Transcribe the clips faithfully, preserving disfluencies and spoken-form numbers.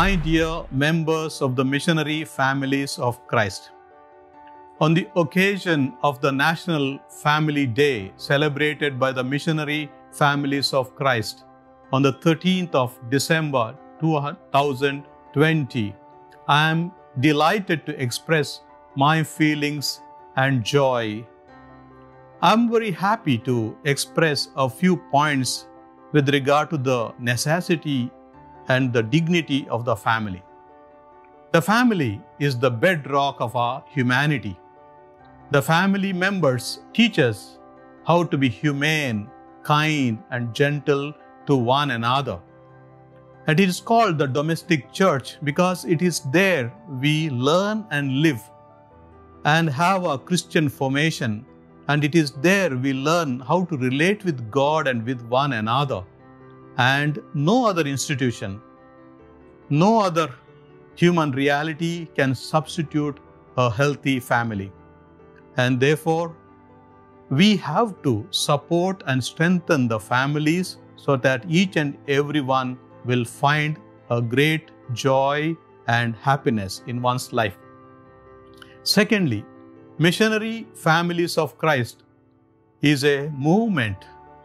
My dear members of the Missionary Families of Christ, on the occasion of the National Family Day celebrated by the Missionary Families of Christ on the thirteenth of December two thousand twenty, I am delighted to express my feelings and joy. I am very happy to express a few points with regard to the necessity and the dignity of the family. The family is the bedrock of our humanity. The family members teach us how to be humane, kind, and gentle to one another. And it is called the domestic church because it is there we learn and live and have our Christian formation, and it is there we learn how to relate with God and with one another. And no other institution, no other human reality can substitute a healthy family. And therefore, we have to support and strengthen the families so that each and everyone will find a great joy and happiness in one's life. Secondly, Missionary Families of Christ is a movement,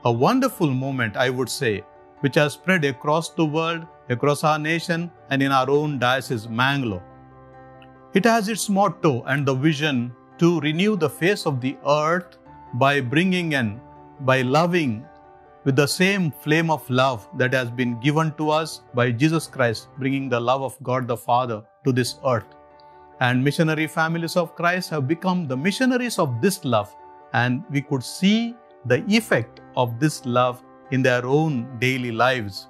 a wonderful movement, I would say, which has spread across the world, across our nation, and in our own diocese, Mangalore. It has its motto and the vision to renew the face of the earth by bringing in, by loving with the same flame of love that has been given to us by Jesus Christ, bringing the love of God the Father to this earth. And Missionary Families of Christ have become the missionaries of this love, and we could see the effect of this love in their own daily lives.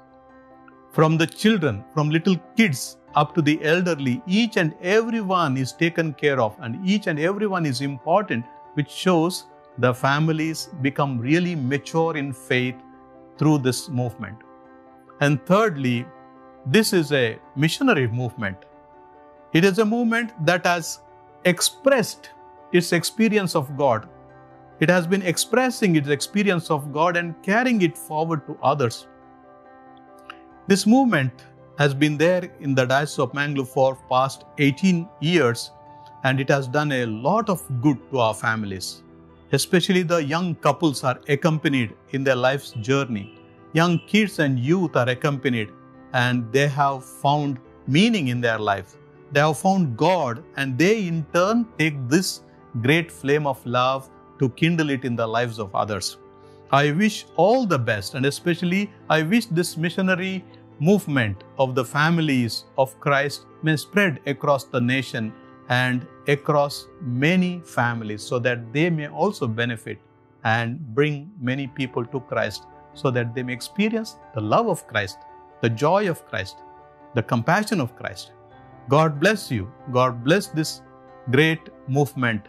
From the children, from little kids up to the elderly, each and everyone is taken care of and each and everyone is important, which shows the families become really mature in faith through this movement. And thirdly, this is a missionary movement. It is a movement that has expressed its experience of God. It has been expressing its experience of God and carrying it forward to others. This movement has been there in the Diocese of Mangalore for past eighteen years, and it has done a lot of good to our families. Especially the young couples are accompanied in their life's journey. Young kids and youth are accompanied, and they have found meaning in their life. They have found God, and they in turn take this great flame of love to kindle it in the lives of others. I wish all the best, and especially I wish this missionary movement of the families of Christ may spread across the nation and across many families so that they may also benefit and bring many people to Christ so that they may experience the love of Christ, the joy of Christ, the compassion of Christ. God bless you. God bless this great movement,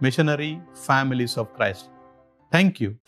Missionary Families of Christ. Thank you.